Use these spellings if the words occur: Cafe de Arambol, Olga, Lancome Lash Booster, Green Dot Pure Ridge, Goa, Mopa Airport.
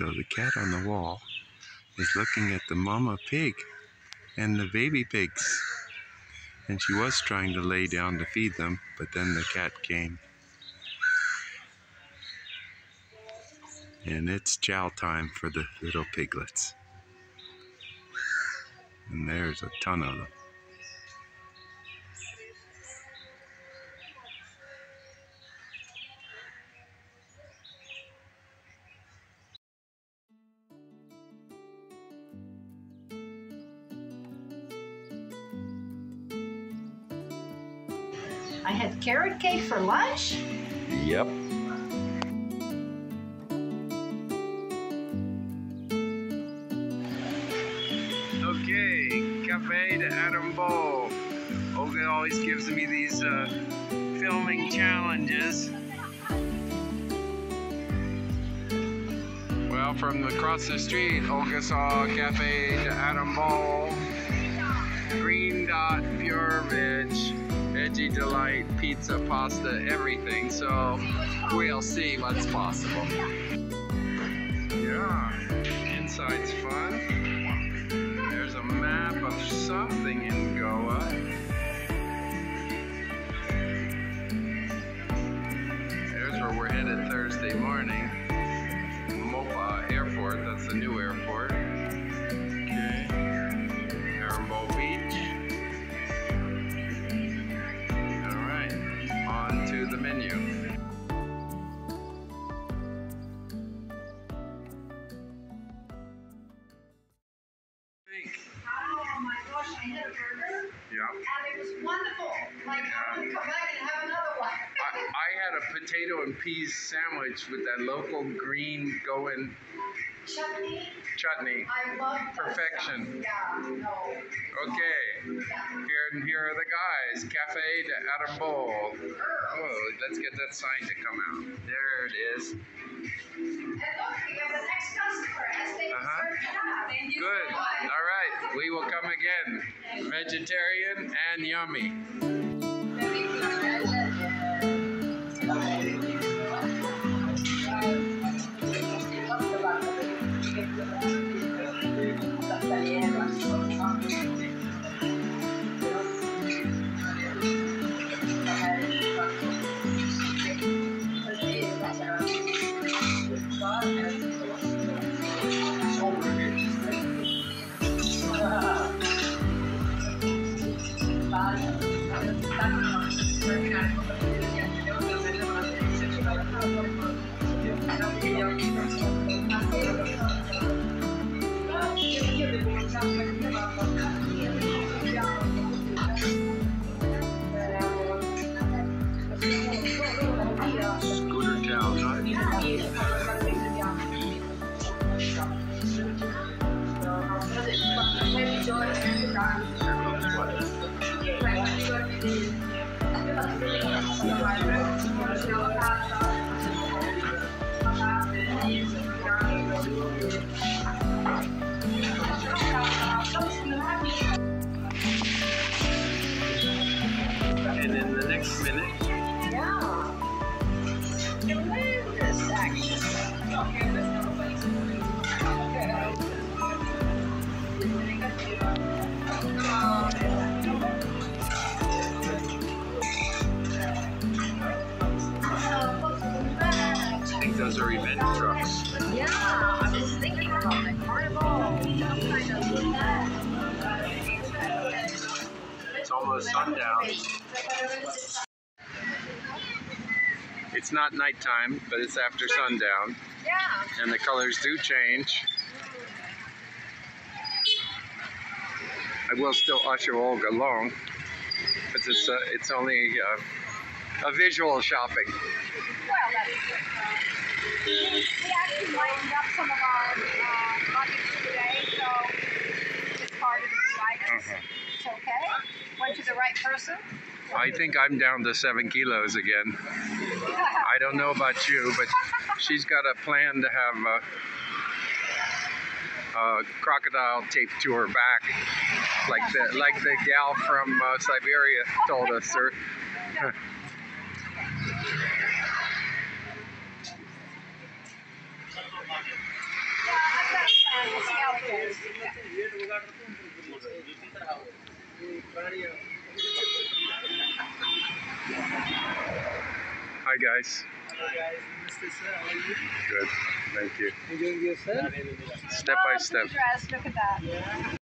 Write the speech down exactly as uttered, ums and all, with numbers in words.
So the cat on the wall is looking at the mama pig and the baby pigs. And she was trying to lay down to feed them, but then the cat came. And it's chow time for the little piglets. And there's a ton of them. I had carrot cake for lunch. Yep. Okay, Cafe de Arambol. Olga always gives me these uh, filming challenges. Well, from across the street, Olga saw Cafe de Arambol, Green Dot Pure Ridge, Veggie Delight, pizza, pasta, everything, so we'll see what's possible. Yeah, inside's fun. There's a map of something in Goa. There's where we're headed Thursday morning. Mopa Airport, that's the new airport. Okay. Arambol Beach. The menu. Oh my gosh, I had a burger. Yeah. And it was wonderful. Like, yeah. I would come back and have another one. I, I had a potato and peas sandwich with that local green Goan chutney. Chutney. I love that. Perfection. Stuff. Yeah, no. Okay. Yeah. Here and here are the guys. Cafe de Arambol. Oh, let's get that sign to come out. There it is. And look, we got the next customer as they uh-huh. serve that. And you good. Survive. All right. We will come again. Vegetarian and yummy. And in the next minute, yeah, tremendous action. Those are event trucks. Yeah, I was thinking about the carnival. It's almost sundown. It's not nighttime, but it's after sundown. Yeah. And the colors do change. I will still usher Olga along, but it's uh, it's only uh, a visual shopping. Well, that's good. We actually lined up some of our uh, luggage today, so it's part of the guidance. Uh-huh. It's okay. Went to the right person. I think I'm down to seven kilos again. I don't know about you, but she's got a plan to have a, a crocodile taped to her back, like the like the gal from uh, Siberia told us. Or, Hi guys. Hi guys. Namaste sir. How are you? Good. Thank you. Enjoying yourself? Step by step. Look at that.